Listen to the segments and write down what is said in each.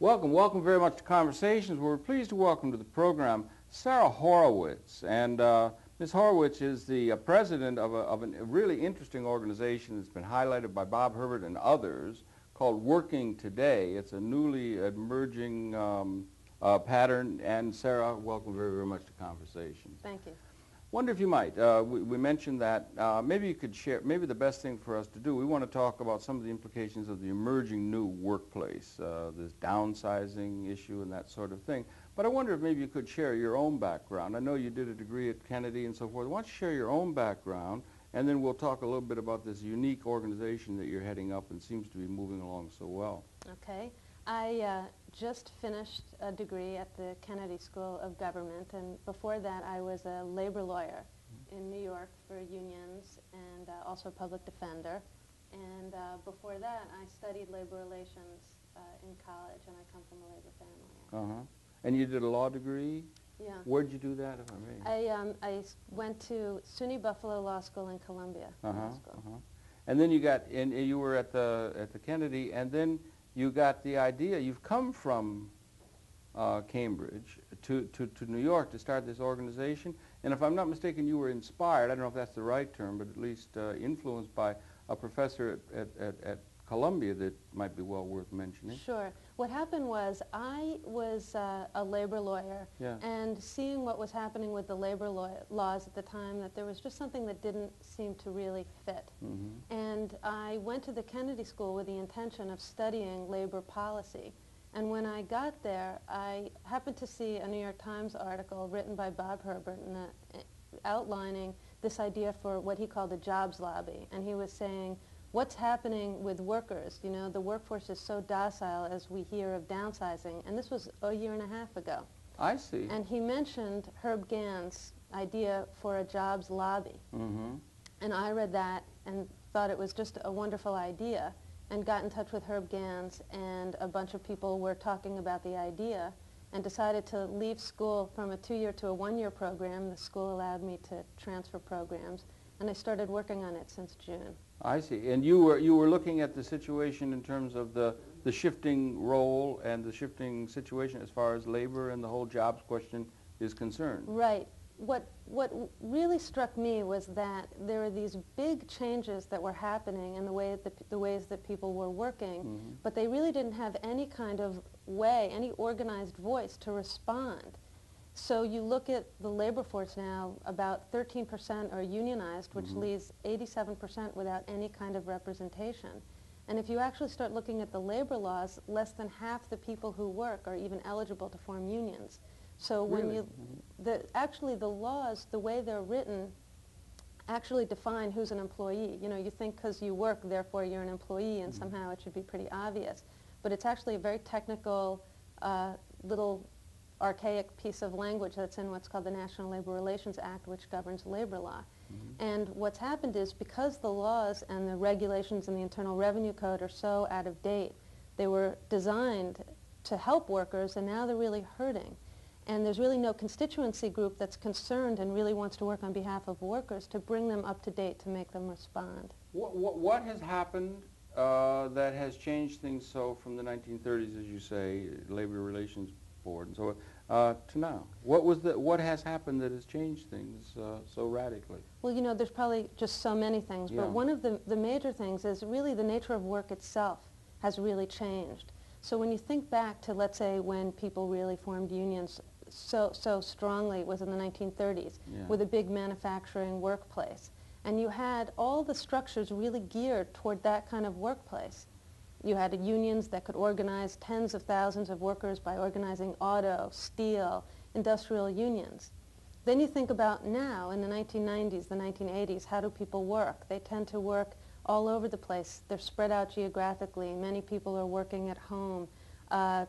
Welcome very much to Conversations. We're pleased to welcome to the program Sarah Horowitz. And Ms. Horowitz is the president of a really interesting organization that's been highlighted by Bob Herbert and others called Working Today. It's a newly emerging pattern. And Sarah, welcome very, very much to Conversations. Thank you. Wonder if you might. We mentioned that maybe you could share, maybe the best thing for us to do, we want to talk about some of the implications of the emerging new workplace, this downsizing issue and that sort of thing. But I wonder if maybe you could share your own background. I know you did a degree at Kennedy and so forth. Why don't you share your own background, and then we'll talk a little bit about this unique organization that you're heading up and seems to be moving along so well. Okay. I just finished a degree at the Kennedy School of Government, and before that I was a labor lawyer in New York for unions and also a public defender. And before that I studied labor relations in college, and I come from a labor family. Uh-huh. And you did a law degree? Yeah. Where did you do that, if I may? I went to SUNY Buffalo Law School in Columbia. Uh-huh, uh-huh. And then you got, and you were at the Kennedy, and then you got the idea, you've come from Cambridge to New York to start this organization, and if I'm not mistaken, you were inspired, I don't know if that's the right term, but at least influenced by a professor at Columbia that might be well worth mentioning. Sure. What happened was, I was a labor lawyer, yeah, and seeing what was happening with the labor laws at the time, that there was just something that didn't seem to really fit. Mm-hmm. And I went to the Kennedy School with the intention of studying labor policy. And when I got there, I happened to see a New York Times article written by Bob Herbert and outlining this idea for what he called the jobs lobby. And he was saying, what's happening with workers? You know, the workforce is so docile as we hear of downsizing. And this was a year and a half ago. I see. And he mentioned Herb Gans' idea for a jobs lobby. Mm-hmm. And I read that and thought it was just a wonderful idea and got in touch with Herb Gans, and a bunch of people were talking about the idea and decided to leave school from a 2-year to a 1-year program. The school allowed me to transfer programs, and I started working on it since June. I see. And you were looking at the situation in terms of the shifting role and the shifting situation as far as labor and the whole jobs question is concerned. Right. What really struck me was that there were these big changes that were happening in the way that the ways that people were working, mm-hmm, but they really didn't have any kind of way, any organized voice to respond. So you look at the labor force now, about 13% are unionized, which mm-hmm leaves 87% without any kind of representation. And if you actually start looking at the labor laws, less than half the people who work are even eligible to form unions. So when really? You, actually the laws, the way they're written, actually define who's an employee. You know, you think because you work, therefore you're an employee, and mm-hmm somehow it should be pretty obvious. But it's actually a very technical little archaic piece of language that's in what's called the National Labor Relations Act, which governs labor law. Mm-hmm. And what's happened is, because the laws and the regulations in the Internal Revenue Code are so out of date, they were designed to help workers, and now they're really hurting. And there's really no constituency group that's concerned and really wants to work on behalf of workers to bring them up to date, to make them respond. What has happened that has changed things so from the 1930s, as you say, labor relations board and so to now? What has happened that has changed things so radically? Well, you know, there's probably just so many things, yeah, but one of the major things is really the nature of work itself has really changed. So when you think back to, let's say, when people really formed unions so strongly, it was in the 1930s, yeah, with a big manufacturing workplace. And you had all the structures really geared toward that kind of workplace. You had unions that could organize tens of thousands of workers by organizing auto, steel, industrial unions. Then you think about now, in the 1990s, the 1980s, how do people work? They tend to work all over the place. They're spread out geographically. Many people are working at home.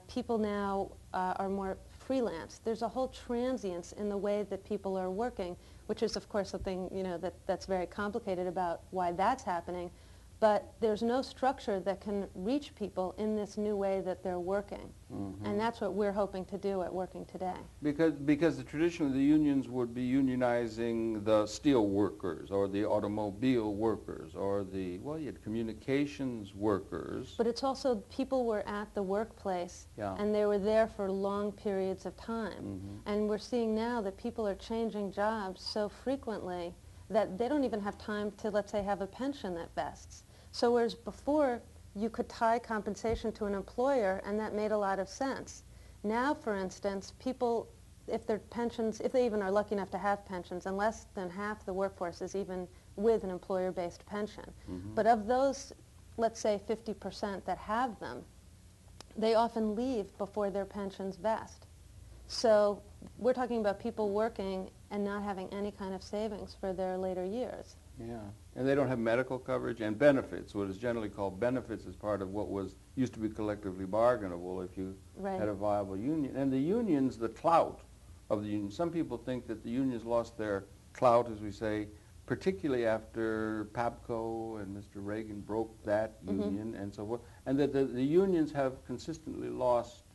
People now are more freelance. There's a whole transience in the way that people are working, which is, of course, something, you know, that's very complicated about why that's happening. but there's no structure that can reach people in this new way that they're working. Mm-hmm. And that's what we're hoping to do at Working Today. Because the tradition of the unions would be unionizing the steel workers or the automobile workers or the, well, you had communications workers. But it's also people were at the workplace, yeah, and they were there for long periods of time. Mm-hmm. And we're seeing now that people are changing jobs so frequently that they don't even have time to, let's say, have a pension that vests. So whereas before, you could tie compensation to an employer, and that made a lot of sense. Now, for instance, people, if their pensions, if they even are lucky enough to have pensions, and less than half the workforce is even with an employer-based pension. Mm-hmm. But of those, let's say 50% that have them, they often leave before their pensions vest. So we're talking about people working and not having any kind of savings for their later years. Yeah, and they don't have medical coverage and benefits. What is generally called benefits is part of what was used to be collectively bargainable if you had a viable union. And the unions, the clout of the union. Some people think that the unions lost their clout, as we say, particularly after PABCO and Mr. Reagan broke that union and so forth, and that the unions have consistently lost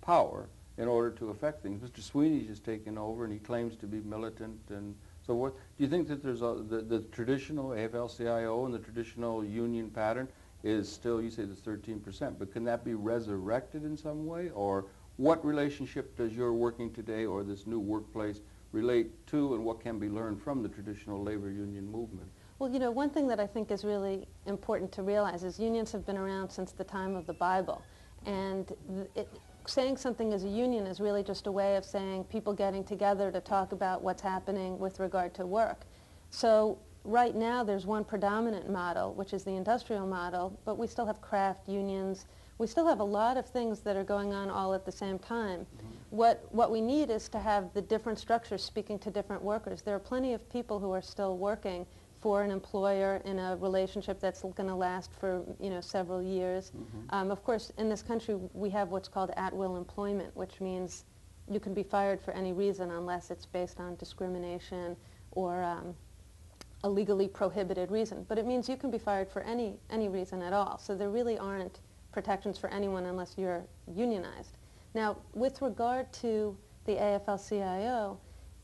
power in order to affect things. Mr. Sweeney has taken over, and he claims to be militant and so forth. Do you think that there's the traditional AFL-CIO and the traditional union pattern is still, you say there's 13%, but can that be resurrected in some way? Or what relationship does your Working Today or this new workplace relate to, and what can be learned from the traditional labor union movement? Well, you know, one thing that I think is really important to realize is unions have been around since the time of the Bible, and saying something as a union is really just a way of saying people getting together to talk about what's happening with regard to work. So right now there's one predominant model, which is the industrial model, but we still have craft unions. We still have a lot of things that are going on all at the same time. What we need is to have the different structures speaking to different workers. There are plenty of people who are still working for an employer in a relationship that's going to last for, you know, several years. Of course, in this country, we have what's called at-will employment, which means you can be fired for any reason unless it's based on discrimination or a legally prohibited reason. But it means you can be fired for any reason at all. So there really aren't protections for anyone unless you're unionized. Now, with regard to the AFL-CIO,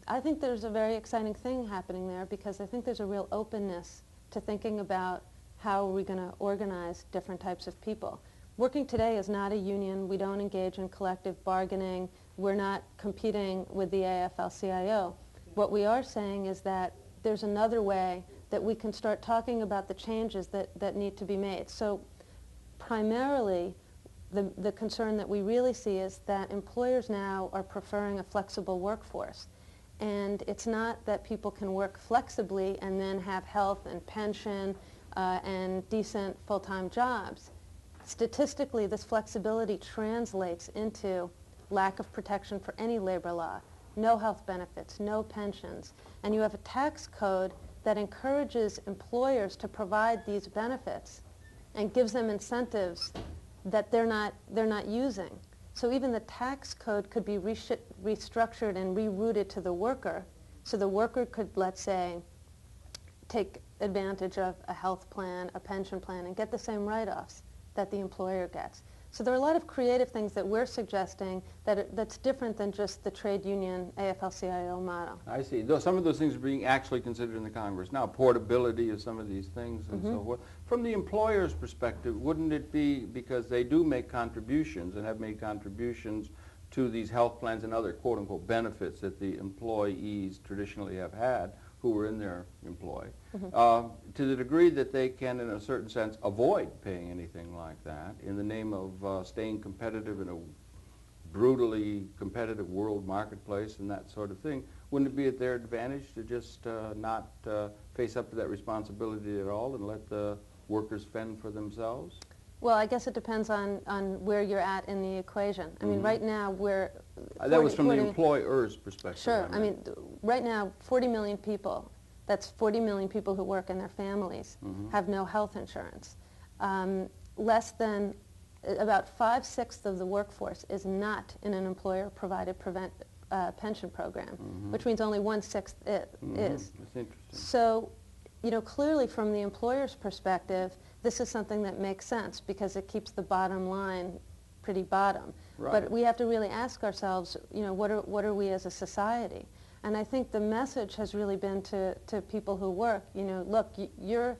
I think there's a very exciting thing happening there, because I think there's a real openness to thinking about how are we going to organize different types of people. Working Today is not a union. We don't engage in collective bargaining. We're not competing with the AFL-CIO. What we are saying is that there's another way that we can start talking about the changes that need to be made. So primarily, the concern that we really see is that employers now are preferring a flexible workforce. And it's not that people can work flexibly and then have health and pension and decent full-time jobs. Statistically, this flexibility translates into lack of protection for any labor law, no health benefits, no pensions. And you have a tax code that encourages employers to provide these benefits and gives them incentives that they're not using. So even the tax code could be restructured and rerouted to the worker, so the worker could, let's say, take advantage of a health plan, a pension plan, and get the same write-offs that the employer gets. So there are a lot of creative things that we're suggesting that's different than just the trade union AFL-CIO model. I see. Though some of those things are being actually considered in the Congress now, portability of some of these things and so forth. From the employer's perspective, wouldn't it be, because they do make contributions and have made contributions to these health plans and other quote-unquote benefits that the employees traditionally have had who were in their employ, to the degree that they can, in a certain sense, avoid paying anything like that in the name of staying competitive in a brutally competitive world marketplace and that sort of thing, wouldn't it be at their advantage to just not face up to that responsibility at all and let the workers fend for themselves? Well, I guess it depends on where you're at in the equation. I mean, right now we're... that was from the employer's perspective. Sure. I mean, right now, 40 million people, that's 40 million people who work in their families, have no health insurance. Less than about 5/6 of the workforce is not in an employer-provided pension program, which means only 1/6 is. That's interesting. So, you know, clearly from the employer's perspective, this is something that makes sense because it keeps the bottom line pretty bottom. Right. But we have to really ask ourselves, you know, what are we as a society? And I think the message has really been to people who work, you know, look, you're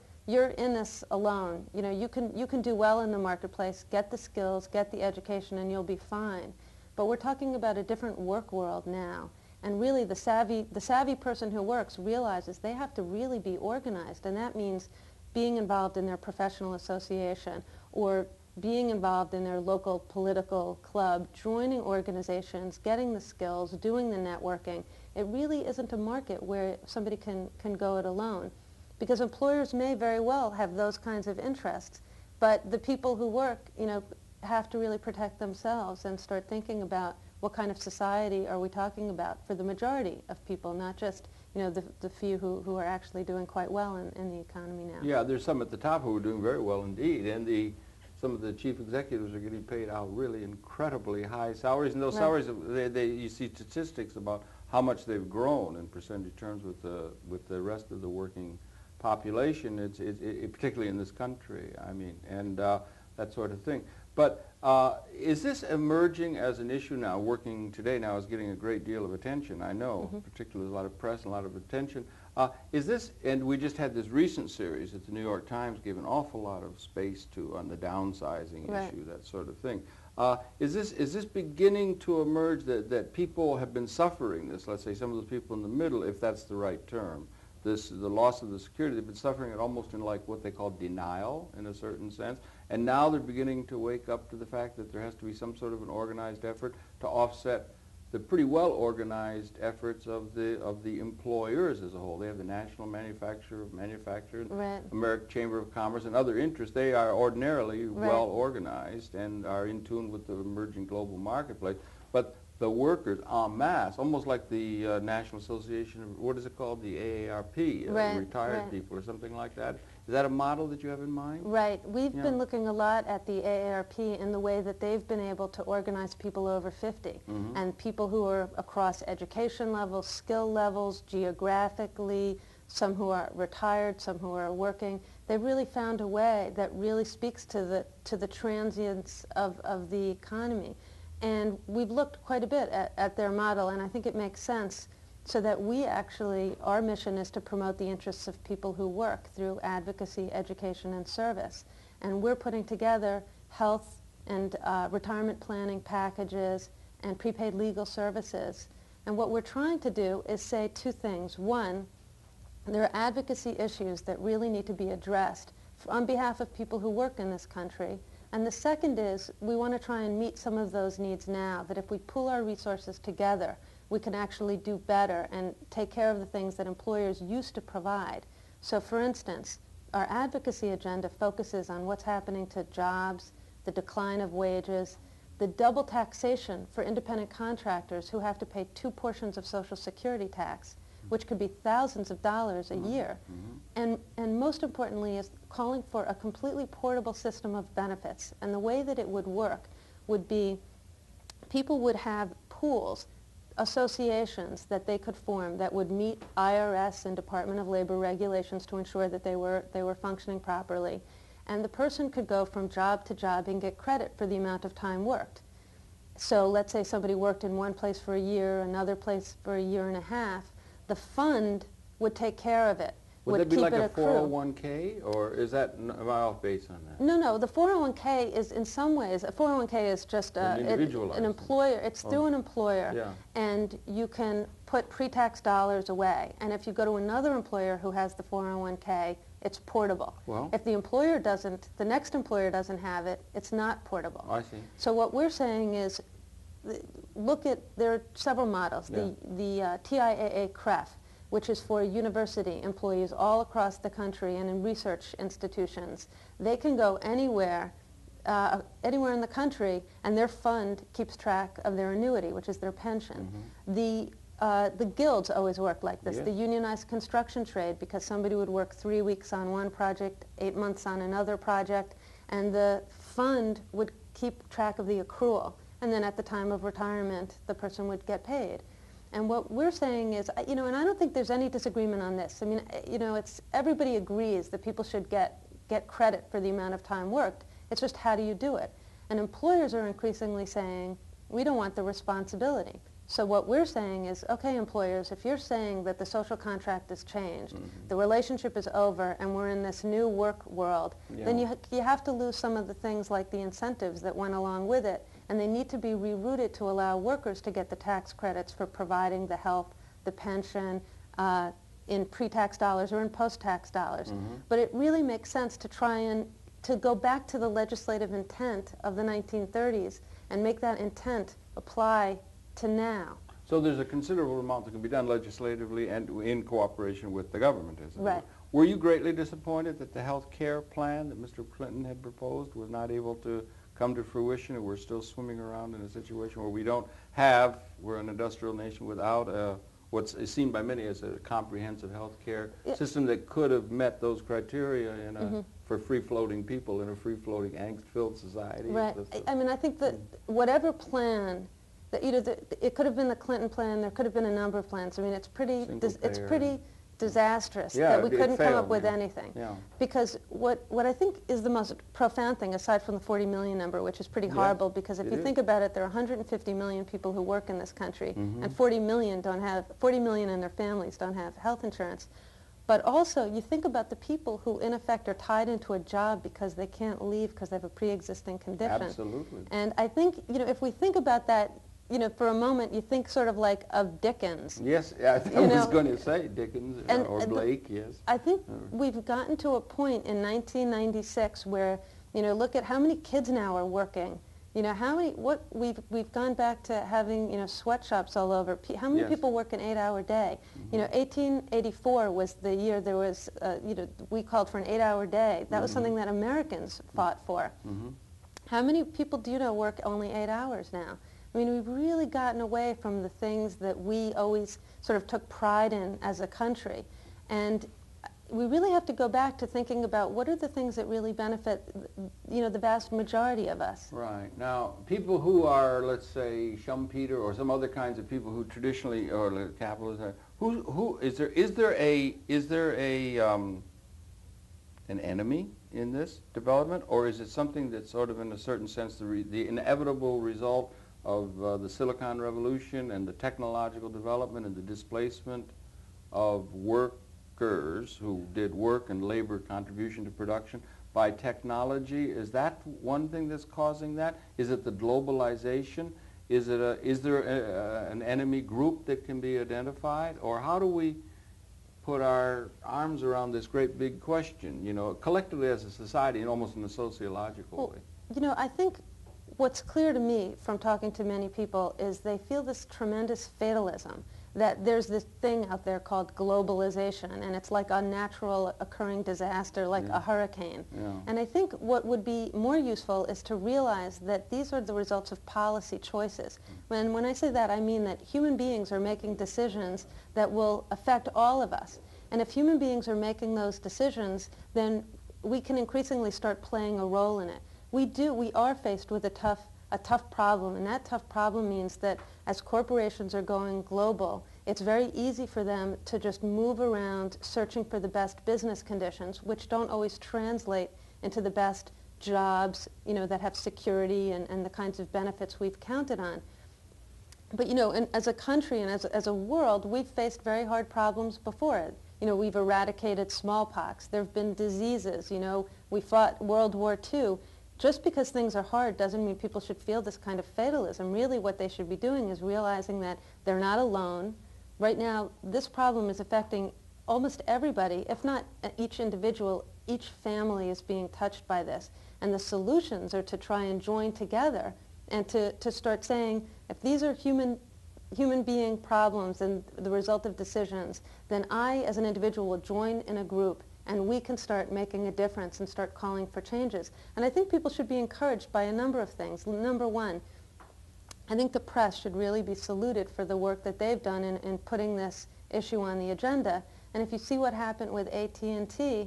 in this alone. You know, you can do well in the marketplace, get the skills, get the education, and you'll be fine. But we're talking about a different work world now. And really the savvy person who works realizes they have to really be organized, and that means being involved in their professional association or being involved in their local political club, joining organizations, getting the skills, doing the networking. It really isn't a market where somebody can go it alone, because employers may very well have those kinds of interests, but the people who work, you know, have to really protect themselves and start thinking about what kind of society are we talking about for the majority of people, not just, you know, the few who are actually doing quite well in the economy now. Yeah, there's some at the top who are doing very well indeed, and some of the chief executives are getting paid out really incredibly high salaries, and those salaries, you see statistics about how much they've grown in percentage terms with the rest of the working population, particularly in this country, I mean, and that sort of thing. But is this emerging as an issue now? Working Today now is getting a great deal of attention, I know, particularly a lot of press and a lot of attention. Is this, and we just had this recent series that the New York Times gave an awful lot of space to on the downsizing issue, that sort of thing. Is this beginning to emerge that people have been suffering this, let's say some of those people in the middle, if that's the right term, the loss of the security, they've been suffering it almost in like what they call denial in a certain sense, and now they're beginning to wake up to the fact that there has to be some sort of an organized effort to offset the pretty well organized efforts of the employers as a whole. They have the National Manufacturer, American Chamber of Commerce, and other interests. They are ordinarily well organized and are in tune with the emerging global marketplace. But the workers en masse, almost like the National Association of, what is it called, the AARP, retired people or something like that. Is that a model that you have in mind? Right. We've been looking a lot at the AARP in the way that they've been able to organize people over 50 and people who are across education levels, skill levels, geographically, some who are retired, some who are working. They've really found a way that really speaks to the transience of the economy. And we've looked quite a bit at their model, and I think it makes sense, so that we actually, our mission is to promote the interests of people who work through advocacy, education, and service. And we're putting together health and retirement planning packages and prepaid legal services. And what we're trying to do is say two things. One, there are advocacy issues that really need to be addressed on behalf of people who work in this country. And the second is we want to try and meet some of those needs now, that if we pull our resources together, we can actually do better and take care of the things that employers used to provide. So for instance, our advocacy agenda focuses on what's happening to jobs, the decline of wages, the double taxation for independent contractors who have to pay two portions of Social Security tax, which could be thousands of dollars a year. And most importantly is calling for a completely portable system of benefits. And the way that it would work would be people would have pools, associations that they could form that would meet IRS and Department of Labor regulations to ensure that they were functioning properly. And the person could go from job to job and get credit for the amount of time worked. So let's say somebody worked in one place for a year, another place for a year and a half. The fund would take care of it. Would that be like a 401k, or is that, am I off base on that? No, no. The 401k is in some ways, a 401k is just an employer. It's through an employer, and you can put pre-tax dollars away. And if you go to another employer who has the 401k, it's portable. Well, if the employer doesn't, the next employer doesn't have it, it's not portable. I see. So what we're saying is, look at, there are several models. The TIAA-CREF, which is for university employees all across the country and in research institutions. They can go anywhere in the country, and their fund keeps track of their annuity, which is their pension. The guilds always work like this. The unionized construction trade, because somebody would work 3 weeks on one project, 8 months on another project, and the fund would keep track of the accrual. And then at the time of retirement, the person would get paid. And what we're saying is, you know, and I don't think there's any disagreement on this. I mean, you know, everybody agrees that people should get get credit for the amount of time worked. It's just how do you do it? And employers are increasingly saying, we don't want the responsibility. So what we're saying is, okay, employers, if you're saying that the social contract is changed, the relationship is over, and we're in this new work world, then you have to lose some of the things like the incentives that went along with it, and they need to be rerouted to allow workers to get the tax credits for providing the health, the pension, in pre-tax dollars or in post-tax dollars. But it really makes sense to try and to go back to the legislative intent of the 1930s and make that intent apply to now. So there's a considerable amount that can be done legislatively and in cooperation with the government, isn't it? Right. Were you greatly disappointed that the health care plan that Mr. Clinton had proposed was not able to come to fruition, and we're still swimming around in a situation where we don't have, we're an industrial nation without a, what's seen by many as a comprehensive health care system that could have met those criteria in a, for free-floating people in a free-floating, angst-filled society? Right. I mean, I think that whatever plan, it could have been the Clinton plan. There could have been a number of plans. I mean, it's pretty disastrous that we couldn't come up with anything. Because what I think is the most profound thing, aside from the 40 million number, which is pretty horrible, because if you think about it, there are 150 million people who work in this country, and 40 million and their families don't have health insurance. But also, you think about the people who, in effect, are tied into a job because they can't leave because they have a pre-existing condition. Absolutely. And I think, you know, if we think about that, you know, for a moment, you think sort of like of Dickens. Yes, I was going to say Dickens or Blake, yes. I think we've gotten to a point in 1996 where, you know, look at how many kids now are working. You know, how many, we've gone back to having, you know, sweatshops all over. How many people work an 8-hour day? You know, 1884 was the year there was, you know, we called for an 8-hour day. That was something that Americans fought for. How many people do you know work only 8 hours now? I mean, we've really gotten away from the things that we always sort of took pride in as a country. And we really have to go back to thinking about what are the things that really benefit, you know, the vast majority of us. Right. Now, people who are, let's say, Schumpeter or some other kinds of people who traditionally, or capitalists, is there an enemy in this development, or is it something that's sort of, in a certain sense, the inevitable result of the Silicon Revolution and the technological development and the displacement of workers who did work and labor contribution to production by technology? Is that one thing that's causing that? Is it the globalization? Is it is there an enemy group that can be identified? Or how do we put our arms around this great big question, you know, collectively as a society and almost in a sociological way? You know, I think what's clear to me from talking to many people is they feel this tremendous fatalism that there's this thing out there called globalization, and it's like a natural occurring disaster, like a hurricane. And I think what would be more useful is to realize that these are the results of policy choices. When I say that, I mean that human beings are making decisions that will affect all of us. And if human beings are making those decisions, then we can increasingly start playing a role in it. We are faced with a tough problem, and that tough problem means that as corporations are going global, it's very easy for them to just move around searching for the best business conditions, which don't always translate into the best jobs, you know, that have security and the kinds of benefits we've counted on. But, you know, and as a country and as a world, we've faced very hard problems before it. You know, we've eradicated smallpox. There have been diseases. You know, we fought World War II. Just because things are hard doesn't mean people should feel this kind of fatalism. Really what they should be doing is realizing that they're not alone. Right now, this problem is affecting almost everybody, if not each individual. Each family is being touched by this. And the solutions are to try and join together and to start saying, if these are human being problems and the result of decisions, then I, as an individual, will join in a group, and we can start making a difference and start calling for changes. And I think people should be encouraged by a number of things. Number one, I think the press should really be saluted for the work that they've done in putting this issue on the agenda. And if you see what happened with AT&T,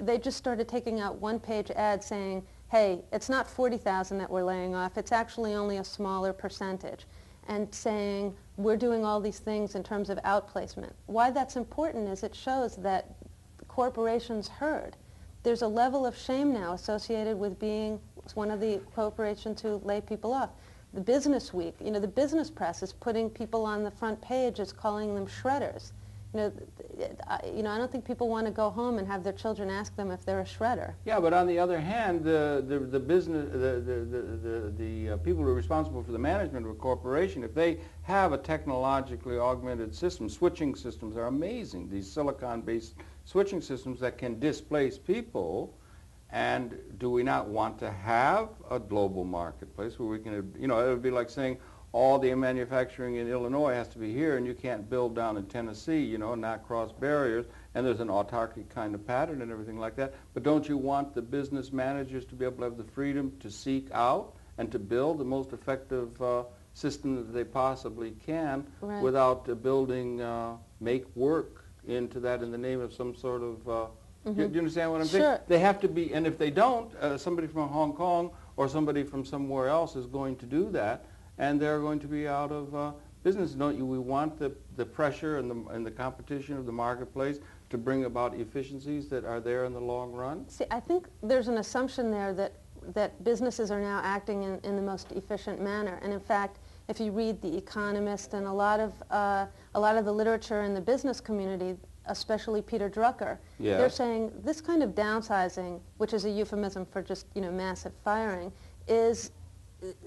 they just started taking out one-page ads saying, hey, it's not 40,000 that we're laying off, it's actually only a smaller percentage, and saying we're doing all these things in terms of outplacement. Why that's important is it shows that corporations heard. there's a level of shame now associated with being one of the corporations who lay people off. The Business Week, you know, the business press is putting people on the front page as calling them shredders. I don't think people want to go home and have their children ask them if they're a shredder. Yeah, but on the other hand, the people who are responsible for the management of a corporation, if they have a technologically augmented system, switching systems are amazing. These silicon-based switching systems that can displace people. And do we not want to have a global marketplace where we can, you know, it would be like saying all the manufacturing in Illinois has to be here and you can't build down in Tennessee, you know, and not cross barriers, and there's an autarkic kind of pattern and everything like that. But don't you want the business managers to be able to have the freedom to seek out and to build the most effective system that they possibly can without building make work into that in the name of some sort of... Do you understand what I'm saying? Sure. They have to be, and if they don't, somebody from Hong Kong or somebody from somewhere else is going to do that, and they're going to be out of business. Don't you? We want the pressure and the competition of the marketplace to bring about efficiencies that are there in the long run? See, I think there's an assumption there that businesses are now acting in the most efficient manner, and in fact, if you read The Economist and a lot of the literature in the business community, especially Peter Drucker, yes, they're saying this kind of downsizing, which is a euphemism for just, you know, massive firing, is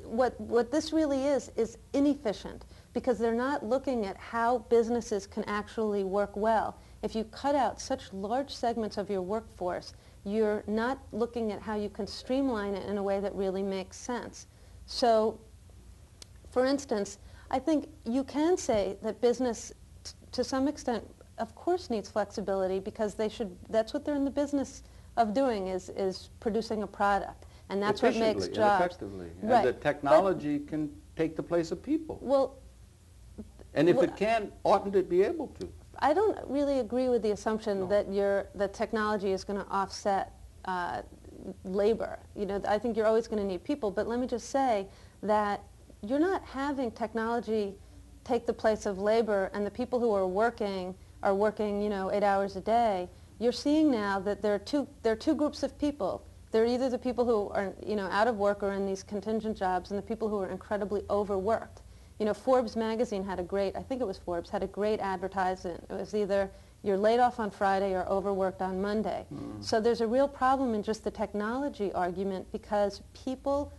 what this really is inefficient, because they're not looking at how businesses can actually work well. If you cut out such large segments of your workforce, you're not looking at how you can streamline it in a way that really makes sense. So, for instance, I think you can say that business, to some extent, of course needs flexibility, because they should, that's what they're in the business of doing, is producing a product, and that's what makes jobs. Effectively, and the technology can take the place of people. Well, and if it can, oughtn't it be able to? I don't really agree with the assumption that technology is going to offset labor. You know, I think you're always going to need people, but let me just say that you're not having technology take the place of labor, and the people who are working, you know, 8 hours a day. You're seeing now that there are two groups of people. There are either the people who are, you know, out of work or in these contingent jobs, and the people who are incredibly overworked. You know, Forbes magazine had a great, I think it was Forbes, had a great advertisement. It was either you're laid off on Friday or overworked on Monday. Mm. So there's a real problem in just the technology argument, because people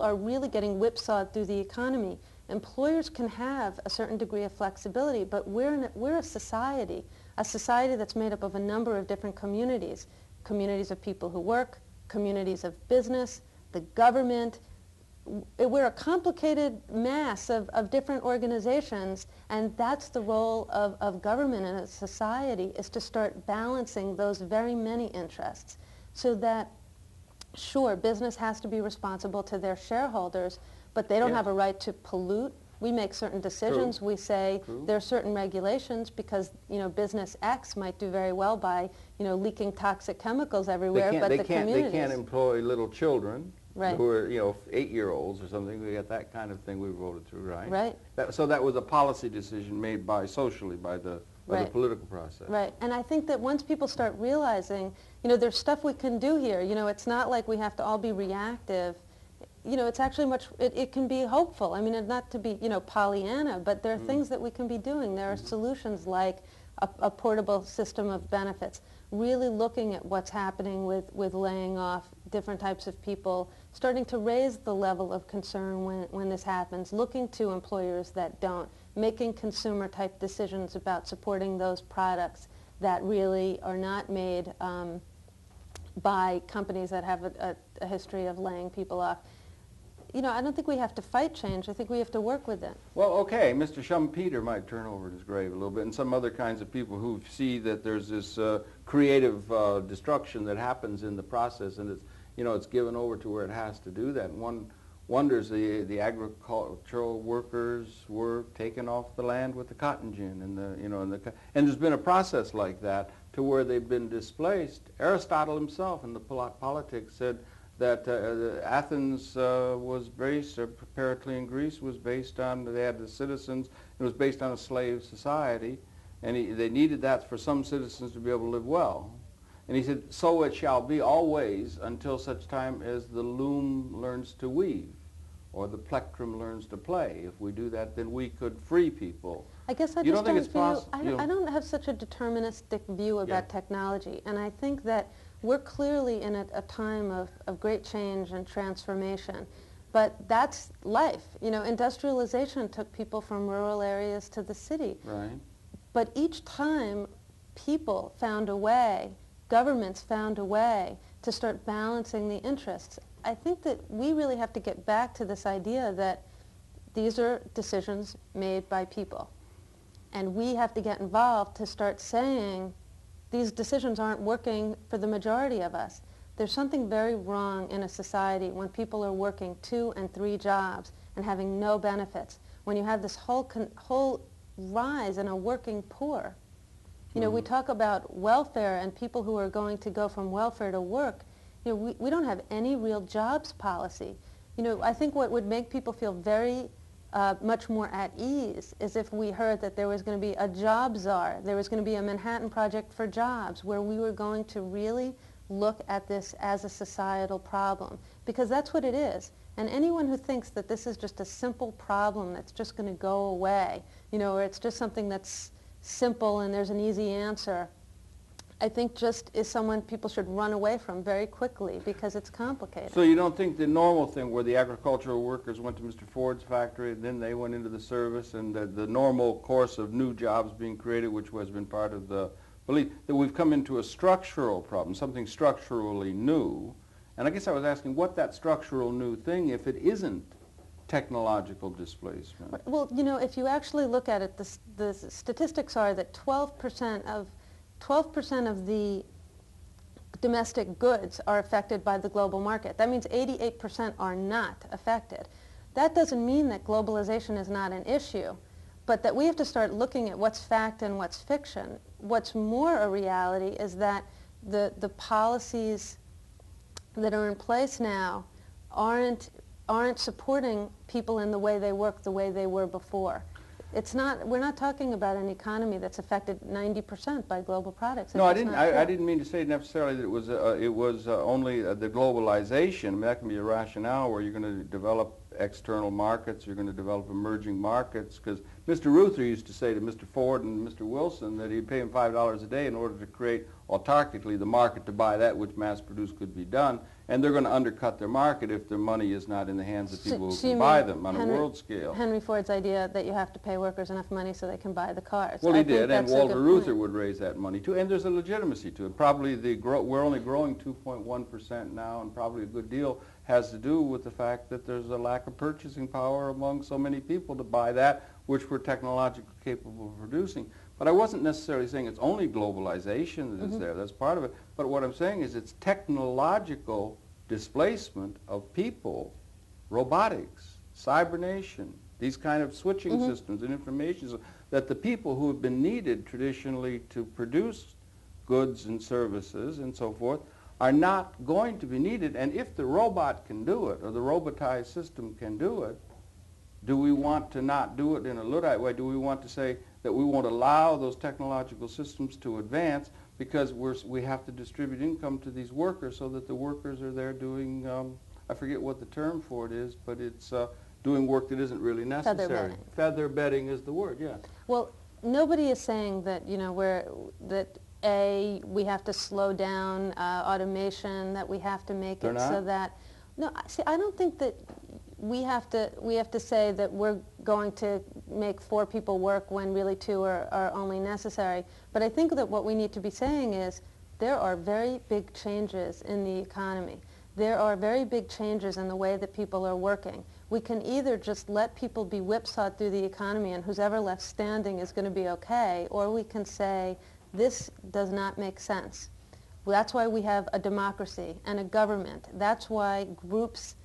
are really getting whipsawed through the economy. Employers can have a certain degree of flexibility, but we're a society that's made up of a number of different communities, communities of people who work, communities of business, the government. We're a complicated mass of different organizations, and that's the role of government in a society, is to start balancing those very many interests, so that, sure, business has to be responsible to their shareholders, but they don't have a right to pollute. We make certain decisions. True. We say there are certain regulations because, you know, business X might do very well by, you know, leaking toxic chemicals everywhere, they can't employ little children who are, you know, 8-year-olds or something. We got that kind of thing we voted through, right? Right. So that was a policy decision made by the political process. Right. And I think that once people start realizing, you know, there's stuff we can do here. You know, it's not like we have to all be reactive. You know, it's actually it can be hopeful. I mean, not to be, you know, Pollyanna, but there are things that we can be doing. There are solutions like a portable system of benefits, really looking at what's happening with laying off different types of people, starting to raise the level of concern when this happens, looking to employers that don't, making consumer-type decisions about supporting those products that really are not made by companies that have a history of laying people off. You know, I don't think we have to fight change. I think we have to work with it. Well, okay, Mr. Schumpeter might turn over his grave a little bit, and some other kinds of people who see that there's this creative destruction that happens in the process, and it's, you know, it's given over to where it has to do that. And one wonders the agricultural workers were taken off the land with the cotton gin, and there's been a process like that to where they've been displaced. Aristotle himself in the Politics said that Athens was based, or Periclean Greece was based on, they had the citizens, it was based on a slave society, and they needed that for some citizens to be able to live well. And he said, so it shall be always until such time as the loom learns to weave or the plectrum learns to play. If we do that, then we could free people. I guess I just don't view, I don't have such a deterministic view about technology. And I think that we're clearly in a time of great change and transformation. But that's life. You know, industrialization took people from rural areas to the city. Right. But each time, people found a way, governments found a way to start balancing the interests. I think that we really have to get back to this idea that these are decisions made by people. And we have to get involved to start saying these decisions aren't working for the majority of us. There's something very wrong in a society when people are working 2 and 3 jobs and having no benefits, when you have this whole rise in a working poor. You know, we talk about welfare and people who are going to go from welfare to work. You know, we don't have any real jobs policy. You know, I think what would make people feel very much more at ease is if we heard that there was going to be a job czar, there was going to be a Manhattan Project for jobs, where we were going to really look at this as a societal problem, because that's what it is. And anyone who thinks that this is just a simple problem that's just going to go away, you know, or it's just something that's simple and there's an easy answer, I think just is someone people should run away from very quickly, because it's complicated. So you don't think the normal thing where the agricultural workers went to Mr. Ford's factory and then they went into the service and the normal course of new jobs being created, which has been part of the belief, that we've come into a structural problem, something structurally new. And I guess I was asking what that structural new thing, if it isn't technological displacement. Well, you know, if you actually look at it, the statistics are that 12% of the domestic goods are affected by the global market. That means 88% are not affected. That doesn't mean that globalization is not an issue, but that we have to start looking at what's fact and what's fiction. What's more a reality is that the policies that are in place now aren't supporting people in the way they work the way they were before. It's not, we're not talking about an economy that's affected 90% by global products. No, I didn't mean to say necessarily that it was only the globalization. I mean, that can be a rationale where you're going to develop external markets, you're going to develop emerging markets, because Mr. Reuther used to say to Mr. Ford and Mr. Wilson that he'd pay him $5 a day in order to create autarchically the market to buy that which mass-produced could be done, and they're going to undercut their market if their money is not in the hands of people who can buy them on a world scale. Henry Ford's idea that you have to pay workers enough money so they can buy the cars. Well, he did, and Walter Reuther would raise that money too, and there's a legitimacy to it. Probably we're only growing 2.1% now, and probably a good deal has to do with the fact that there's a lack of purchasing power among so many people to buy that which we're technologically capable of producing. But I wasn't necessarily saying it's only globalization that is there. That's part of it. But what I'm saying is it's technological displacement of people, robotics, cybernation, these kind of switching systems and information systems, that the people who have been needed traditionally to produce goods and services and so forth are not going to be needed. And if the robot can do it, or the robotized system can do it, do we want to not do it in a Luddite way? Do we want to say that we won't allow those technological systems to advance because we have to distribute income to these workers so that the workers are there doing, I forget what the term for it is, but it's doing work that isn't really necessary. Feather bedding. Feather bedding is the word, yeah. Well, nobody is saying that, you know, we have to slow down automation, that we have to make it so that... No, see, I don't think that we have to say that we're going to make 4 people work when really 2 are only necessary. But I think that what we need to be saying is there are very big changes in the economy. There are very big changes in the way that people are working. We can either just let people be whipsawed through the economy and who's ever left standing is going to be okay, or we can say this does not make sense. Well, that's why we have a democracy and a government. That's why groups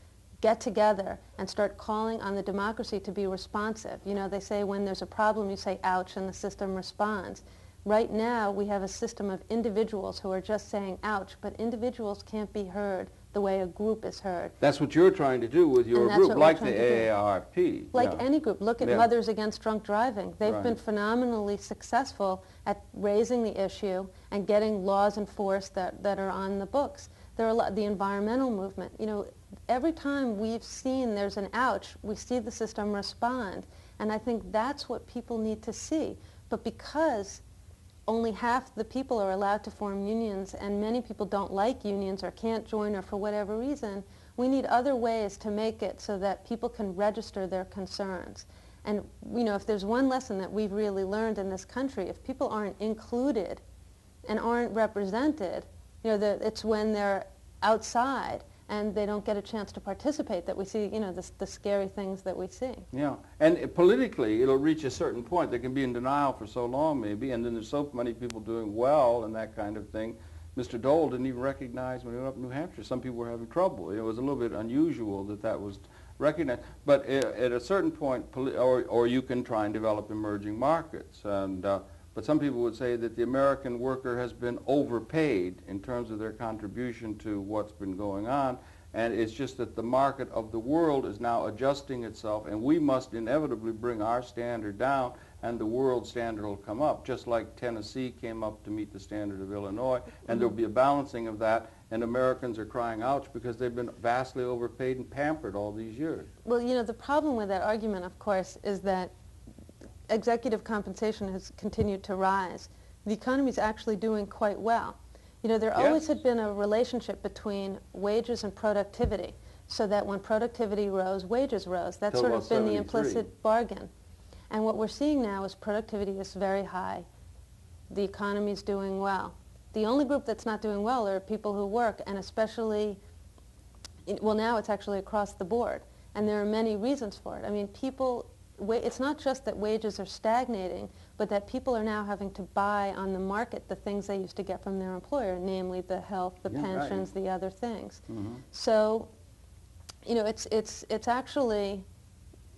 get together and start calling on the democracy to be responsive. You know, they say when there's a problem, you say, ouch, and the system responds. Right now, we have a system of individuals who are just saying, ouch, but individuals can't be heard the way a group is heard. That's what you're trying to do with your group, like the AARP. Like any group. Look at Mothers Against Drunk Driving. They've been phenomenally successful at raising the issue and getting laws enforced that are on the books. There are a lot, the environmental movement. You know, every time we've seen there's an ouch, we see the system respond. And I think that's what people need to see. But because only half the people are allowed to form unions, and many people don't like unions or can't join or for whatever reason, we need other ways to make it so that people can register their concerns. And you know, if there's one lesson that we've really learned in this country, if people aren't included and aren't represented, you know, it's when they're outside and they don't get a chance to participate that we see, you know, the scary things that we see. Yeah, and politically it'll reach a certain point. They can be in denial for so long maybe, and then there's so many people doing well and that kind of thing. Mr. Dole didn't even recognize when he went up in New Hampshire some people were having trouble. It was a little bit unusual that that was recognized. But at a certain point, or you can try and develop emerging markets. And but some people would say that the American worker has been overpaid in terms of their contribution to what's been going on, and it's just that the market of the world is now adjusting itself, and we must inevitably bring our standard down, and the world standard will come up, just like Tennessee came up to meet the standard of Illinois, and there'll be a balancing of that, and Americans are crying ouch because they've been vastly overpaid and pampered all these years. Well, you know, the problem with that argument, of course, is that executive compensation has continued to rise. The economy is actually doing quite well. You know, there always had been a relationship between wages and productivity, so that when productivity rose, wages rose. That's sort of been the implicit bargain. And what we're seeing now is productivity is very high. The economy is doing well. The only group that's not doing well are people who work, and especially, well, now it's actually across the board. And there are many reasons for it. I mean, people, it's not just that wages are stagnating, but that people are now having to buy on the market the things they used to get from their employer, namely the health, the pensions, the other things. So, you know, it's actually,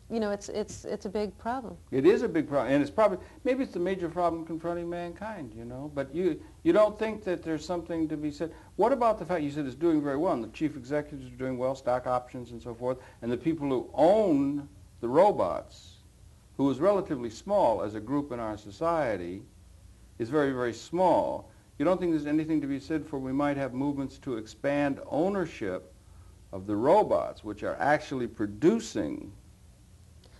you know, it's a big problem. It is a big problem, and it's probably, maybe it's the major problem confronting mankind, you know, but you don't think that there's something to be said. What about the fact you said it's doing very well, and the chief executives are doing well, stock options and so forth, and the people who own the robots, who is relatively small as a group in our society, is very, very small. You don't think there's anything to be said for we might have movements to expand ownership of the robots, which are actually producing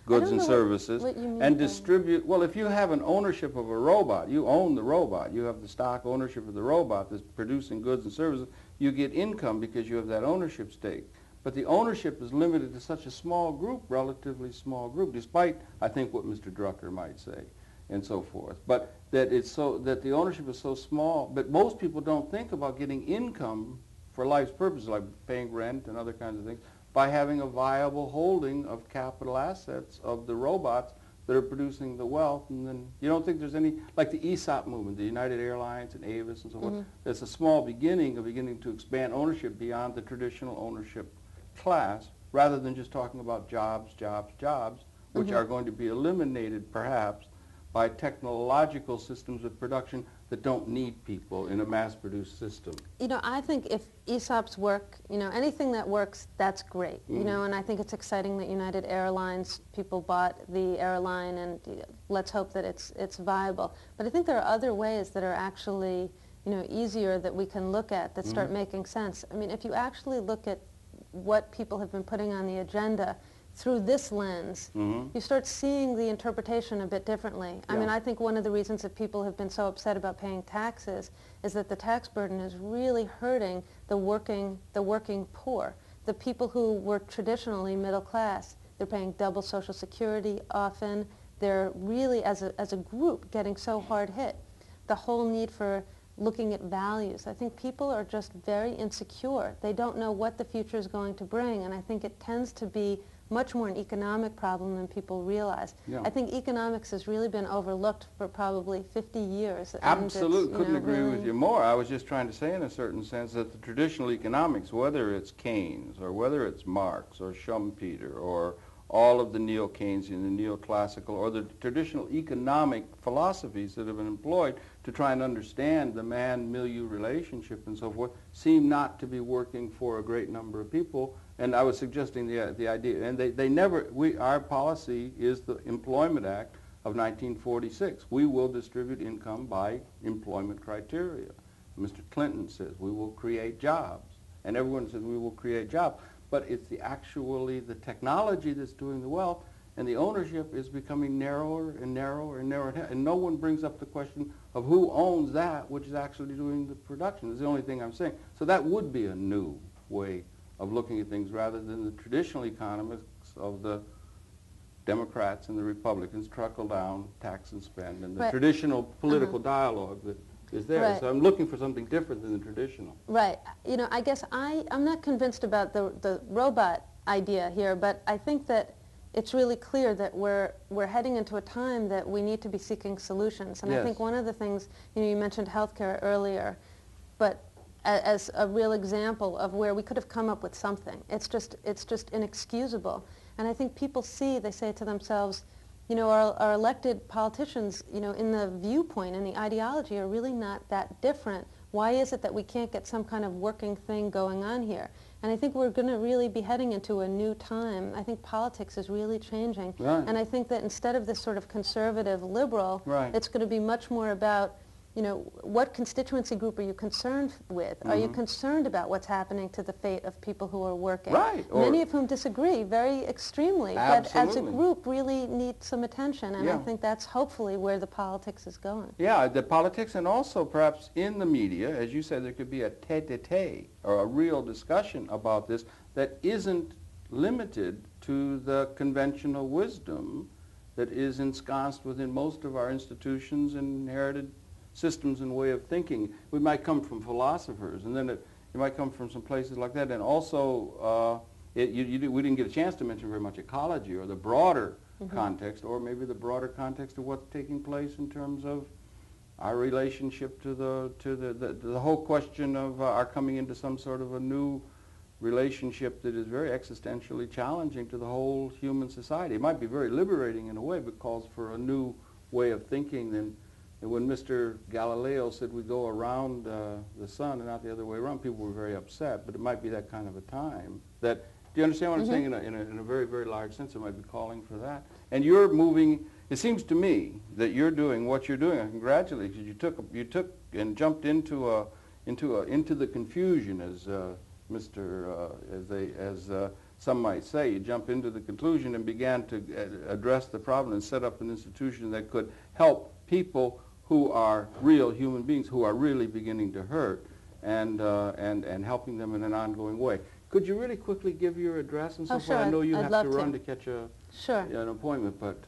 goods and services, and distribute. Well, if you have an ownership of a robot, you own the robot, you have the stock ownership of the robot that's producing goods and services, you get income because you have that ownership stake. But the ownership is limited to such a small group, relatively small group, despite, I think, what Mr. Drucker might say and so forth. But that it's so, that the ownership is so small, but most people don't think about getting income for life's purposes, like paying rent and other kinds of things, by having a viable holding of capital assets of the robots that are producing the wealth. And then you don't think there's any, like the ESOP movement, the United Airlines and Avis and so forth, there's a small beginning of beginning to expand ownership beyond the traditional ownership class, rather than just talking about jobs, jobs, jobs, which are going to be eliminated perhaps by technological systems of production that don't need people in a mass-produced system. You know, I think if ESOPs work, you know, anything that works, that's great. You know, and I think it's exciting that United Airlines people bought the airline, and let's hope that it's viable. But I think there are other ways that are actually, you know, easier that we can look at that start making sense. I mean, if you actually look at what people have been putting on the agenda through this lens, you start seeing the interpretation a bit differently. I mean, I think one of the reasons that people have been so upset about paying taxes is that the tax burden is really hurting the working poor. The people who were traditionally middle class, they're paying double Social Security often. They're really, as a group, getting so hard hit. The whole need for looking at values. I think people are just very insecure. They don't know what the future is going to bring, and I think it tends to be much more an economic problem than people realize. I think economics has really been overlooked for probably 50 years. Absolutely, couldn't agree with you more. I was just trying to say in a certain sense that the traditional economics, whether it's Keynes or whether it's Marx or Schumpeter or all of the neo-Keynesian and neoclassical or the traditional economic philosophies that have been employed to try and understand the man-milieu relationship and so forth seem not to be working for a great number of people. And I was suggesting the idea, and they never, our policy is the Employment Act of 1946. We will distribute income by employment criteria. Mr. Clinton says we will create jobs, and everyone says we will create jobs. But it's actually the technology that's doing the wealth, and the ownership is becoming narrower and narrower and narrower, and no one brings up the question of who owns that which is actually doing the production. That's the only thing I'm saying. So that would be a new way of looking at things rather than the traditional economists of the Democrats and the Republicans, trickle down, tax and spend, and the traditional political dialogue that is there. Right. So I'm looking for something different than the traditional. Right. You know, I guess I'm not convinced about the robot idea here, but I think that it's really clear that we're heading into a time that we need to be seeking solutions. And yes. I think one of the things, you know, you mentioned healthcare earlier, but as a real example of where we could have come up with something. It's just inexcusable. And I think people see, they say to themselves, you know, our elected politicians, you know, in the viewpoint and the ideology are really not that different. Why is it that we can't get some kind of working thing going on here? And I think we're going to really be heading into a new time. I think politics is really changing. Right. And I think that instead of this sort of conservative liberal, right. It's going to be much more about, you know, what constituency group are you concerned with? Mm-hmm. Are you concerned about what's happening to the fate of people who are working? Right. Many of whom disagree very extremely, absolutely. But as a group really need some attention, and yeah. I think that's hopefully where the politics is going. Yeah, the politics, and also perhaps in the media, as you said, there could be a tete-a-tete or a real discussion about this that isn't limited to the conventional wisdom that is ensconced within most of our institutions and inherited systems and way of thinking. We might come from philosophers, and then it might come from some places like that. And also, we didn't get a chance to mention very much ecology or the broader mm-hmm. context, or maybe the broader context of what's taking place in terms of our relationship to the whole question of our coming into some sort of a new relationship that is very existentially challenging to the whole human society. It might be very liberating in a way, but calls for a new way of thinking than. And when Mr. Galileo said we go around the sun and not the other way around, people were very upset, but it might be that kind of a time. That, do you understand what mm-hmm. I'm saying? In a very, very large sense, it might be calling for that. And you're moving, it seems to me that you're doing what you're doing. I congratulate you. You took and jumped into the confusion, as some might say. You jump into the conclusion and began to address the problem and set up an institution that could help people who are real human beings, who are really beginning to hurt, and helping them in an ongoing way. Could you really quickly give your address and so forth? Sure. I know I'd have to run to catch an appointment, but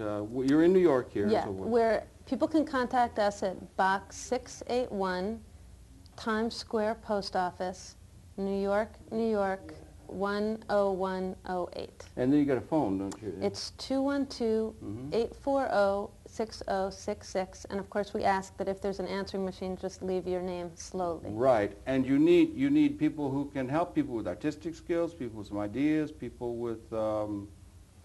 you're in New York here. Yeah, so where people can contact us at Box 681, Times Square Post Office, New York, New York, 10108. And then you got a phone, don't you? It's 212-840-6066, and of course we ask that if there's an answering machine, just leave your name slowly. Right, and you need people who can help people with artistic skills, people with some ideas, people with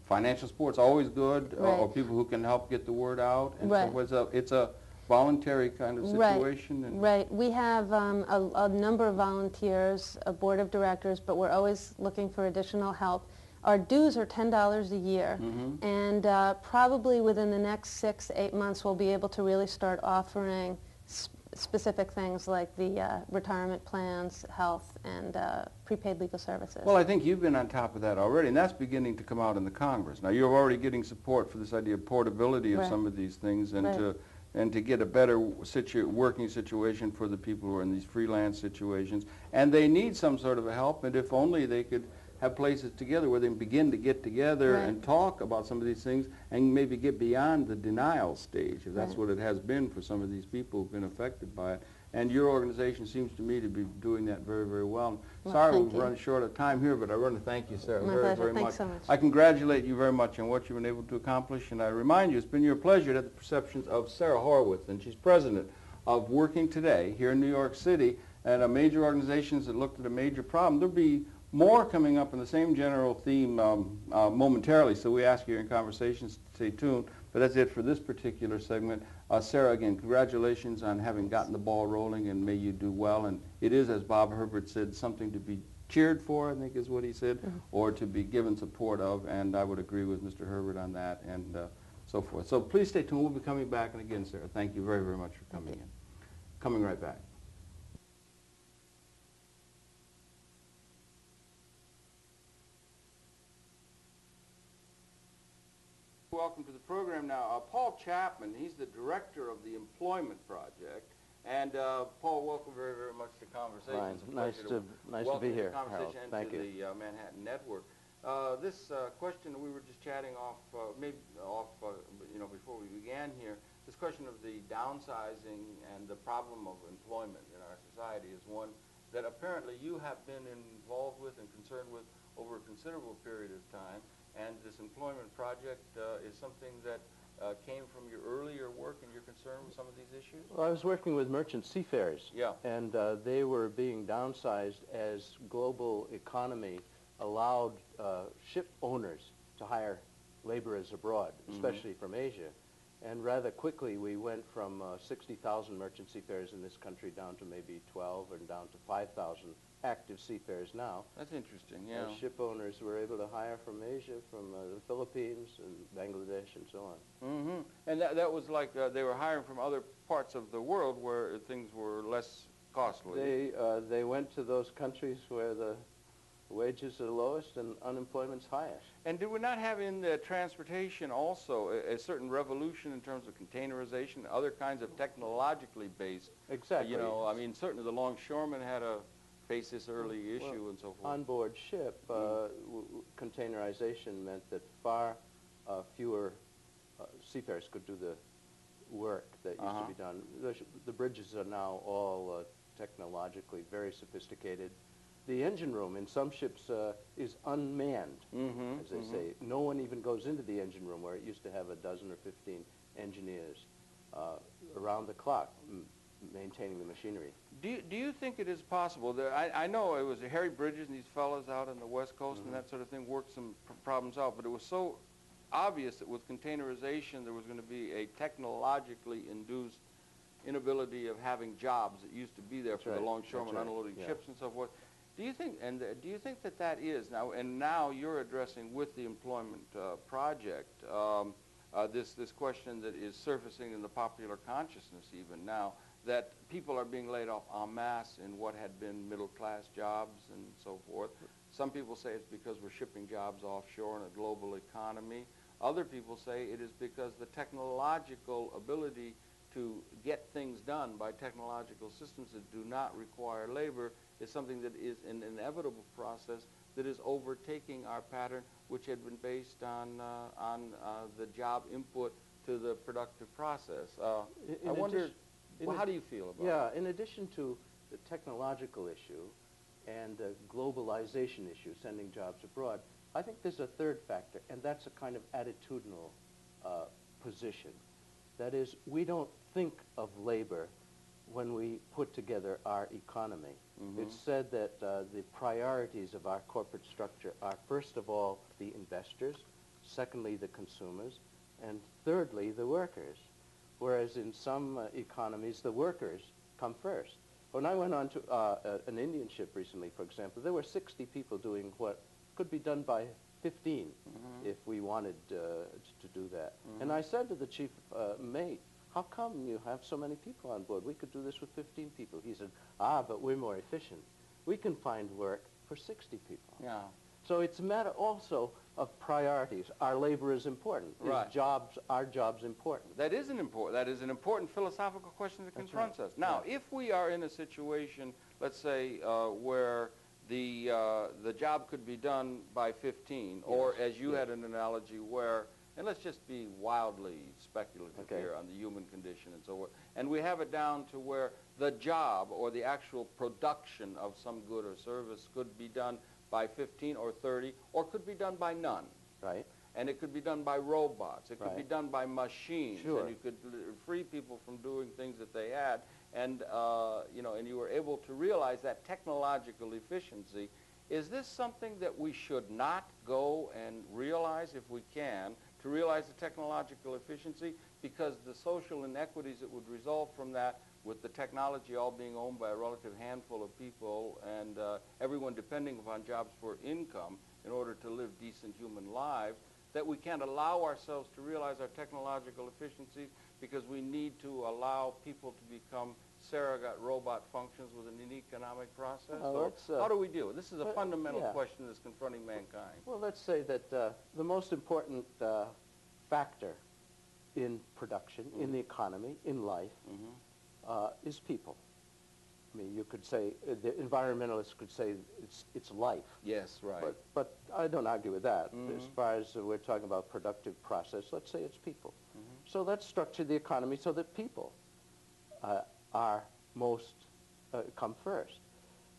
financial support's always good, right. Or people who can help get the word out. And right. So it's a voluntary kind of situation. Right, and right. We have a number of volunteers, a board of directors, but we're always looking for additional help. Our dues are $10 a year, mm-hmm. and probably within the next 6 to 8 months we'll be able to really start offering specific things like the retirement plans, health, and prepaid legal services. Well, I think you've been on top of that already, and that's beginning to come out in the Congress. Now, you're already getting support for this idea of portability of right. some of these things, and right. to get a better working situation for the people who are in these freelance situations. And they need some sort of a help, and if only they could have places together where they begin to get together right. and talk about some of these things and maybe get beyond the denial stage, if that's right. what it has been for some of these people who've been affected by it. And your organization seems to me to be doing that very, very well. Sorry we've run short of time here, but I want to thank you, Sarah, very, very much. I congratulate you very much on what you've been able to accomplish, and I remind you, it's been your pleasure to have the perceptions of Sarah Horowitz, and she's president of Working Today here in New York City, and a major organization that looked at a major problem. There'll be More coming up in the same general theme momentarily, so we ask you in conversations to stay tuned. But that's it for this particular segment. Sarah, again, congratulations on having gotten the ball rolling, and may you do well. And it is, as Bob Herbert said, something to be cheered for, I think is what he said, or to be given support of, and I would agree with Mr. Herbert on that, and so forth. So please stay tuned. We'll be coming back, and again, Sarah, thank you very, very much for coming in. Coming right back. Welcome to the program now. Paul Chapman, he's the director of the Employment Project. And Paul, welcome very, very much to Conversations. Nice to be here, Harold. Thank you. The Manhattan Network. This question we were just chatting off, maybe off, before we began here. This question of the downsizing and the problem of employment in our society is one that apparently you have been involved with and concerned with over a considerable period of time. And this employment project is something that came from your earlier work and your concern with some of these issues? Well, I was working with merchant seafarers. Yeah. And they were being downsized as global economy allowed ship owners to hire laborers abroad, especially from Asia. And rather quickly, we went from 60,000 merchant seafarers in this country down to maybe 12 and down to 5,000 active seafarers now. That's interesting, yeah. And ship owners were able to hire from Asia, from the Philippines and Bangladesh and so on. Mm-hmm. And that was like they were hiring from other parts of the world where things were less costly. They went to those countries where the wages are lowest and unemployment's highest. And did we not have in the transportation also a certain revolution in terms of containerization, other kinds of technologically based? Exactly. You know, I mean, certainly the longshoremen had to face this early issue and so forth. On board ship, containerization meant that far fewer seafarers could do the work that used to be done. The bridges are now all technologically very sophisticated. The engine room in some ships is unmanned, as they say. No one even goes into the engine room where it used to have a dozen or 15 engineers around the clock maintaining the machinery. Do you think it is possible that, I know it was Harry Bridges and these fellows out on the West Coast and that sort of thing worked some problems out, but it was so obvious that with containerization there was going to be a technologically induced inability of having jobs that used to be there for the longshoremen unloading ships and so forth. Do you think, and do you think that that is now? And now you're addressing with the employment project this question that is surfacing in the popular consciousness even now, that people are being laid off en masse in what had been middle class jobs and so forth. Some people say it's because we're shipping jobs offshore in a global economy. Other people say it is because the technological ability to get things done by technological systems that do not require labor is something that is an inevitable process that is overtaking our pattern, which had been based on the job input to the productive process. I wonder, well, how do you feel about it? Yeah, in addition to the technological issue and the globalization issue, sending jobs abroad, I think there's a third factor, and that's a kind of attitudinal position. That is, we don't think of labor when we put together our economy. It's said that the priorities of our corporate structure are, first of all, the investors, secondly, the consumers, and thirdly, the workers. Whereas in some economies, the workers come first. When I went on to an Indian ship recently, for example, there were 60 people doing what could be done by 15 if we wanted to do that. And I said to the chief mate, how come you have so many people on board? We could do this with 15 people. He said, but we're more efficient. We can find work for 60 people. Yeah. So it's a matter also of priorities. Our labor is important. Right. Are jobs important? That is an important philosophical question that confronts us. Now, if we are in a situation, let's say, where the job could be done by 15, or as you had an analogy where, and let's just be wildly speculative here on the human condition and so on, and we have it down to where the job or the actual production of some good or service could be done by 15 or 30, or could be done by none. Right. And it could be done by robots. It could be done by machines. Sure. And you could free people from doing things that they had, and you were able to realize that technological efficiency. Is this something that we should not go and realize if we can, to realize the technological efficiency, because the social inequities that would result from that, with the technology all being owned by a relative handful of people and everyone depending upon jobs for income in order to live decent human lives, that we can't allow ourselves to realize our technological efficiencies because we need to allow people to become surrogate robot functions with an economic process? Well, how do we deal with this? This is a fundamental question that's confronting mankind. Well, let's say that the most important factor in production, in the economy, in life, is people. I mean, you could say, the environmentalists could say it's life. Yes, right. But I don't argue with that. As far as we're talking about productive process, let's say it's people. So let's structure the economy so that people are most, come first.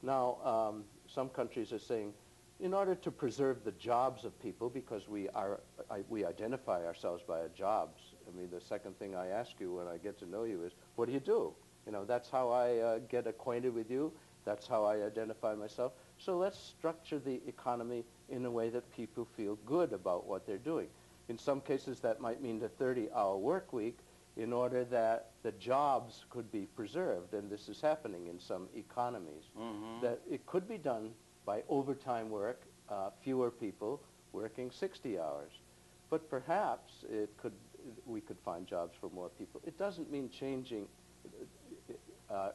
Now, some countries are saying, in order to preserve the jobs of people, because we identify ourselves by our jobs. I mean, the second thing I ask you when I get to know you is, what do you do? You know, that's how I get acquainted with you. That's how I identify myself. So let's structure the economy in a way that people feel good about what they're doing. In some cases, that might mean the 30-hour work week in order that the jobs could be preserved, and this is happening in some economies. That it could be done by overtime work, fewer people working 60 hours. But perhaps it could, we could find jobs for more people. It doesn't mean changing,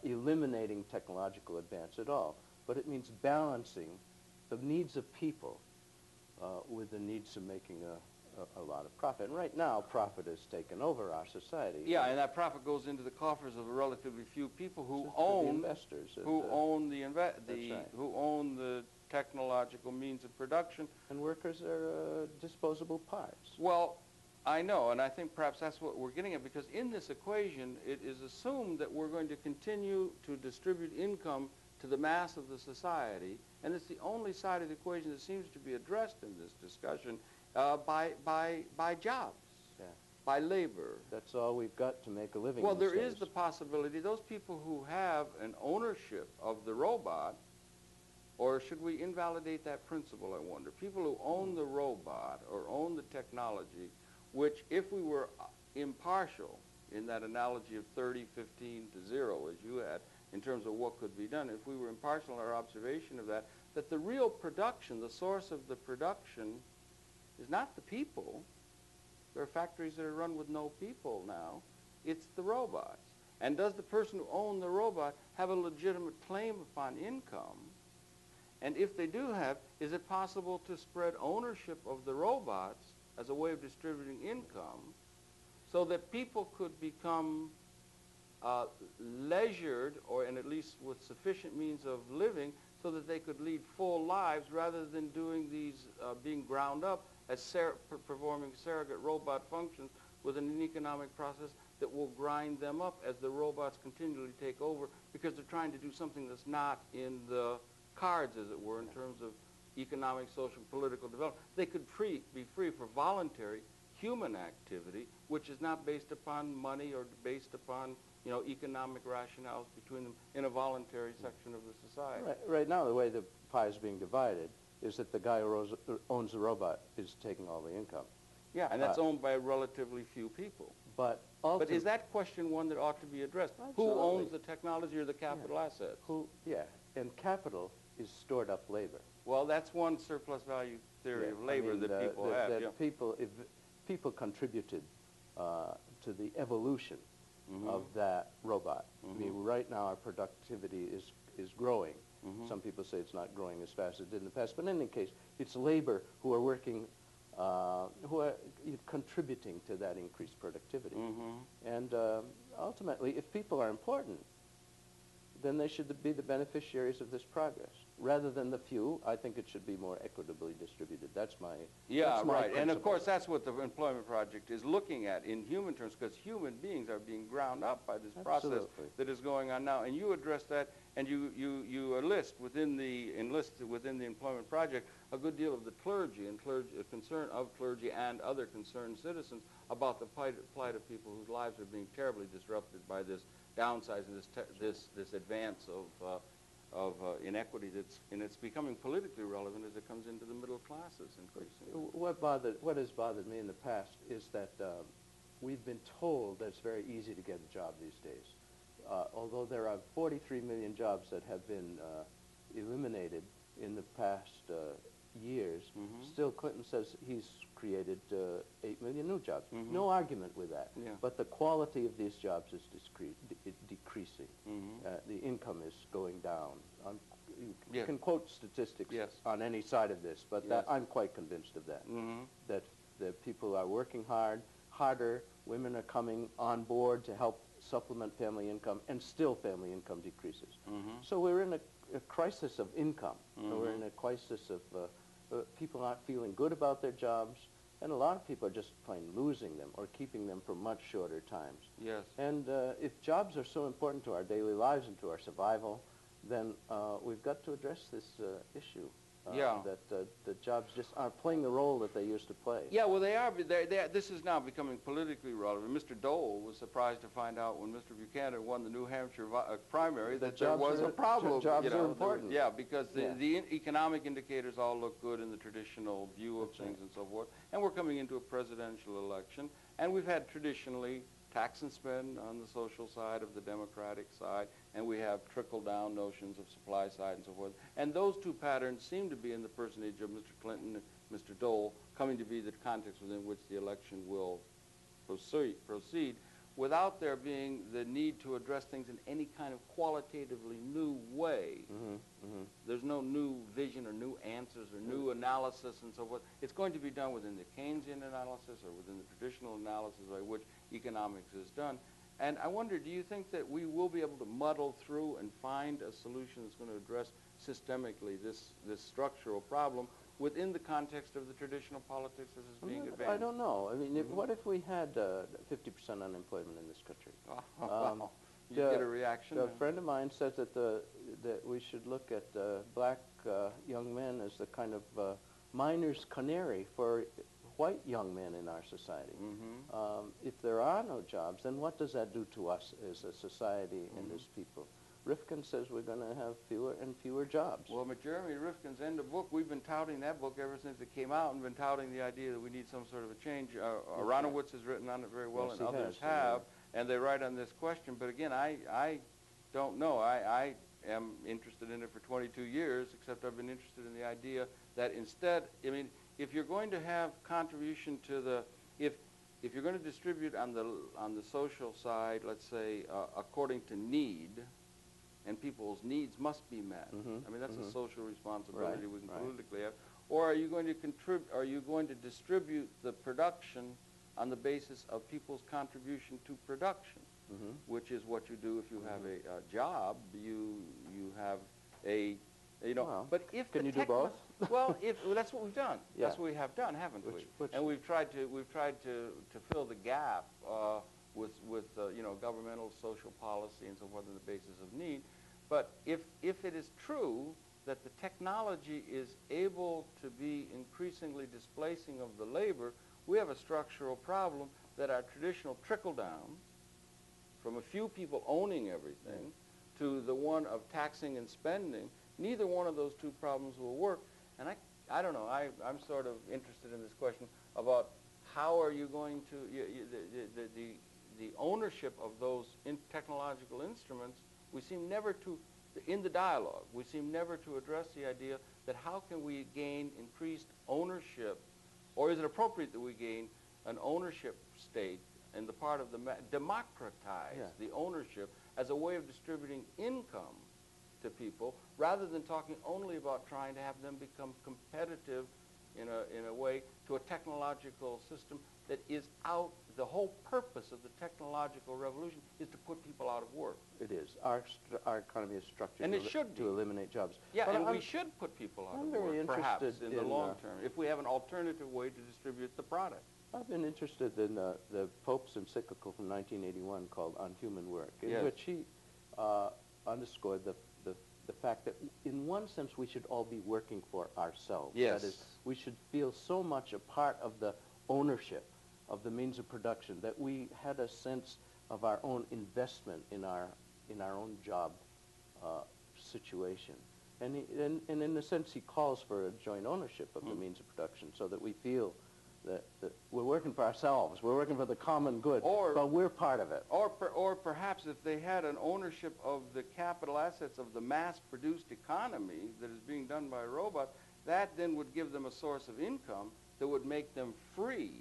eliminating technological advance at all, but it means balancing the needs of people with the needs of making a lot of profit. And right now, profit has taken over our society. Yeah, and that profit goes into the coffers of relatively few people who own the investors, who own the technological means of production. And workers are disposable parts. Well, I know, and I think perhaps that's what we're getting at, because in this equation, it is assumed that we're going to continue to distribute income to the mass of the society, and it's the only side of the equation that seems to be addressed in this discussion by jobs, by labor. That's all we've got to make a living. Well, there is the possibility, those people who have an ownership of the robot, or should we invalidate that principle, I wonder? People who own the robot or own the technology, which if we were impartial in that analogy of 30, 15 to 0, as you had, in terms of what could be done, if we were impartial in our observation of that, that the real production, the source of the production, is not the people. There are factories that are run with no people now. It's the robots. And does the person who owns the robot have a legitimate claim upon income? And if they do have, is it possible to spread ownership of the robots as a way of distributing income, so that people could become leisured, or and at least with sufficient means of living, so that they could lead full lives rather than doing these, being ground up as performing surrogate robot functions with an economic process that will grind them up as the robots continually take over, because they're trying to do something that's not in the cards, as it were, in terms of economic, social, political development. They could be free for voluntary human activity, which is not based upon money or based upon, you know, economic rationales between them in a voluntary section of the society. Right now, the way the pie is being divided is that the guy who owns the robot is taking all the income. Yeah, and that's owned by relatively few people. But is that question one that ought to be addressed? Absolutely. Who owns the technology or the capital assets? And capital is stored up labor. Well, that's one surplus value theory of labor that people have. People contributed to the evolution of that robot. I mean, right now our productivity is growing. Some people say it's not growing as fast as it did in the past, but in any case, it's labor who are working, who are contributing to that increased productivity. And ultimately, if people are important, then they should be the beneficiaries of this progress. Rather than the few, I think it should be more equitably distributed. That's my principle. And of course, that's what the Employment Project is looking at in human terms, because human beings are being ground up by this process that is going on now. And you address that, and you enlist within the Employment Project a good deal of the clergy and concern of clergy and other concerned citizens about the plight of people whose lives are being terribly disrupted by this downsizing, this advance of inequity that's, and it's becoming politically relevant as it comes into the middle classes increasingly. What has bothered me in the past is that we've been told that it's very easy to get a job these days. Although there are 43 million jobs that have been eliminated in the past years, still Clinton says he's created 8 million new jobs. No argument with that. But the quality of these jobs is decreasing. The income is going down. You can quote statistics on any side of this, but that, I'm quite convinced of that, that the people are working hard, harder, women are coming on board to help supplement family income, and still family income decreases. So we're in a crisis of income. We're in a crisis of people aren't feeling good about their jobs, and a lot of people are just plain losing them or keeping them for much shorter times. And if jobs are so important to our daily lives and to our survival, then we've got to address this issue. That the jobs just aren't playing the role that they used to play. Well, they are. This is now becoming politically relevant. Mr. Dole was surprised to find out when Mr. Buchanan won the New Hampshire primary that there was a problem. Jobs are important. Because the economic indicators all look good in the traditional view of things and so forth. And we're coming into a presidential election, and we've had traditionally tax and spend on the social side of the democratic side, and we have trickle-down notions of supply side and so forth. And those two patterns seem to be in the personage of Mr. Clinton and Mr. Dole coming to be the context within which the election will proceed without there being the need to address things in any kind of qualitatively new way. There's no new vision or new answers or new analysis and so forth. It's going to be done within the Keynesian analysis or within the traditional analysis by which economics is done. And I wonder, do you think that we will be able to muddle through and find a solution that's going to address systemically this structural problem within the context of the traditional politics as is being advanced? I don't know. I mean, what if we had 50% unemployment in this country? You get a reaction. A friend of mine says that that we should look at black young men as the kind of miner's canary for white young men in our society. If there are no jobs, then what does that do to us as a society and as people? Rifkin says we're going to have fewer and fewer jobs. Well, but Jeremy Rifkin's End of Book, we've been touting that book ever since it came out and been touting the idea that we need some sort of a change. Aronowitz has written on it very well, and others have, and they write on this question. But again, I don't know. I am interested in it for 22 years, except I've been interested in the idea that instead, I mean, if you're going to have contribution to the, if you're going to distribute on the social side, let's say, according to need, and people's needs must be met. I mean, that's a social responsibility we can politically have. Or are you going to contribute? Are you going to distribute the production on the basis of people's contribution to production, which is what you do if you have a job? You have a Well, but if can you do both? Well, that's what we've done. That's what we have done, haven't we? And we've tried to fill the gap with governmental social policy and so forth on the basis of need. But if it is true that the technology is able to be increasingly displacing of the labor, we have a structural problem that our traditional trickle down, from a few people owning everything, to the one of taxing and spending. Neither one of those two problems will work, and I don't know. I'm sort of interested in this question about how are you going to the ownership of those technological instruments. We seem never to, in the dialogue, we seem never to address the idea that how can we gain increased ownership, or is it appropriate that we gain an ownership state in the part of the democratize the ownership as a way of distributing income to people, rather than talking only about trying to have them become competitive in a way to a technological system that is out. The whole purpose of the technological revolution is to put people out of work. It is. Our economy is structured and it should to eliminate jobs. But and we should put people out of work, perhaps, in the long term, if we have an alternative way to distribute the product. I've been interested in the Pope's encyclical from 1981 called On Human Work, in which he underscored the fact that in one sense we should all be working for ourselves. That is, we should feel so much a part of the ownership of the means of production that we had a sense of our own investment in our own job situation. And in a sense, he calls for a joint ownership of the means of production so that we feel that we're working for ourselves, we're working for the common good, but we're part of it. Or perhaps if they had an ownership of the capital assets of the mass-produced economy that is being done by robots, that then would give them a source of income that would make them free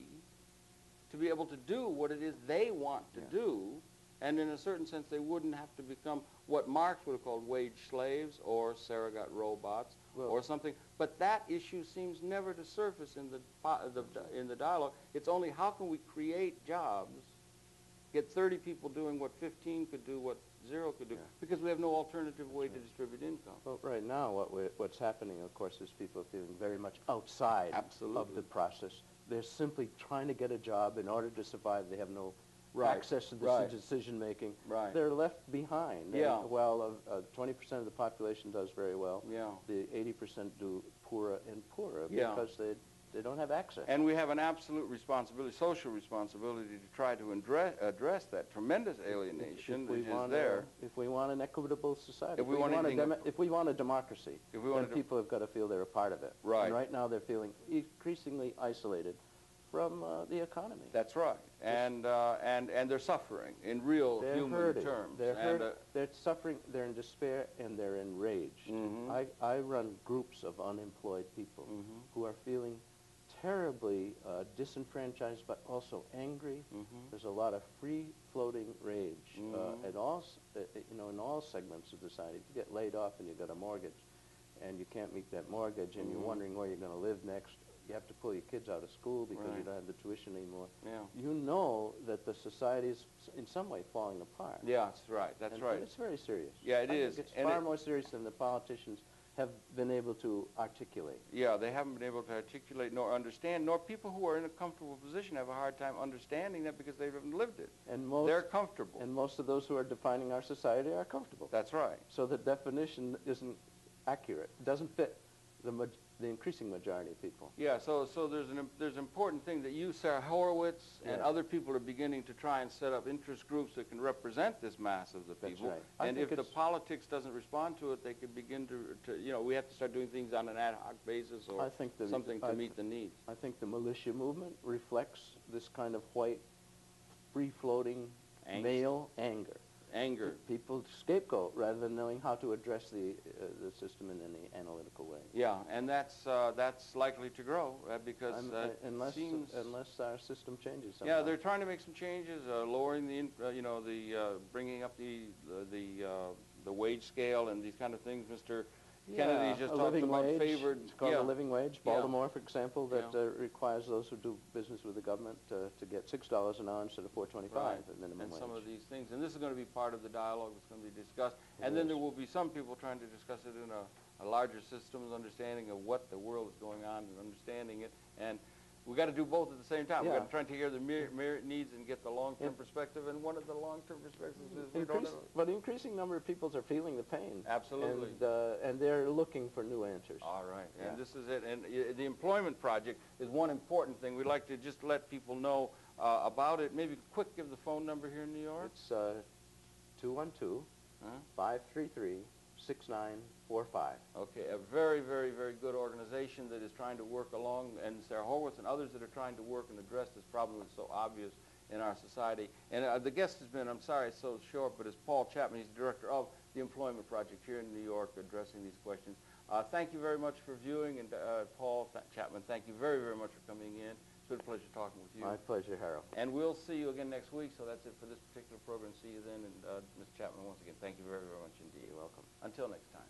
to be able to do what it is they want to do, and in a certain sense they wouldn't have to become what Marx would have called wage slaves or surrogate robots or something. But that issue seems never to surface in the dialogue. It's only how can we create jobs, get 30 people doing what 15 could do, what 0 could do, because we have no alternative way to distribute income. Well, right now what's happening, of course, is people are feeling very much outside of the process. They're simply trying to get a job in order to survive. They have no access to decision-making. Right. They're left behind. Yeah. And, well, 20% of the population does very well. Yeah. The 80% do poorer and poorer because they don't have access. And we have an absolute responsibility, social responsibility, to try to address that tremendous alienation that is there. If we want an equitable society, if we want a democracy, then people have got to feel they're a part of it. Right. And right now they're feeling increasingly isolated from the economy. That's right, and they're suffering in real human terms. They're hurting. They're suffering. They're in despair and they're enraged. Mm-hmm. I run groups of unemployed people who are feeling terribly disenfranchised, but also angry. There's a lot of free-floating rage at all, you know, in all segments of society. If you get laid off and you've got a mortgage, and you can't meet that mortgage, and you're wondering where you're going to live next. You have to pull your kids out of school because you don't have the tuition anymore. Yeah. You know that the society is in some way falling apart. Yeah, that's right. That's right. It's very serious. Yeah, it is. It's far more serious than the politicians have been able to articulate. Yeah, they haven't been able to articulate nor understand, nor people who are in a comfortable position have a hard time understanding that because they haven't lived it. And they're comfortable. And most of those who are defining our society are comfortable. That's right. So the definition isn't accurate. It doesn't fit the increasing majority of people. Yeah, so there's an important thing that you, Sarah Horowitz, and other people are beginning to try and set up interest groups that can represent this mass of the people. That's right. And if the politics doesn't respond to it, they could begin to you know, we have to start doing things on an ad hoc basis or something to meet the needs. I think the militia movement reflects this kind of white, free-floating male anger. People scapegoat rather than knowing how to address the system in any analytical way. Yeah, and that's likely to grow because unless our system changes somehow. Yeah, they're trying to make some changes, lowering bringing up the wage scale and these kind of things. Mr. Kennedy just talked about favored. It's called a living wage. Baltimore, for example, that requires those who do business with the government to get $6 an hour instead of $4.25 at minimum wage. And some of these things. And this is going to be part of the dialogue that's going to be discussed. And then there will be some people trying to discuss it in a larger systems understanding of what the world is going on and understanding it. And we've got to do both at the same time. We've got to try to hear the merit needs and get the long-term perspective. And one of the long-term perspectives is we don't know. But an increasing number of people are feeling the pain. Absolutely. And they're looking for new answers. All right. Yeah. And this is it. And the Employment Project is one important thing. We'd like to just let people know about it. Maybe quick give the phone number here in New York. It's 212-533-6945. Okay, a very, very, very good organization that is trying to work along, and Sarah Horowitz and others that are trying to work and address this problem that's so obvious in our society. And the guest has been, I'm sorry it's so short, but it's Paul Chapman. He's the director of the Employment Project here in New York addressing these questions. Thank you very much for viewing, and Paul Chapman, thank you very, very much for coming in. It's been a pleasure talking with you. My pleasure, Harold. And we'll see you again next week, so that's it for this particular program. See you then, and Ms. Chapman, once again, thank you very, very much indeed. You're welcome. Until next time.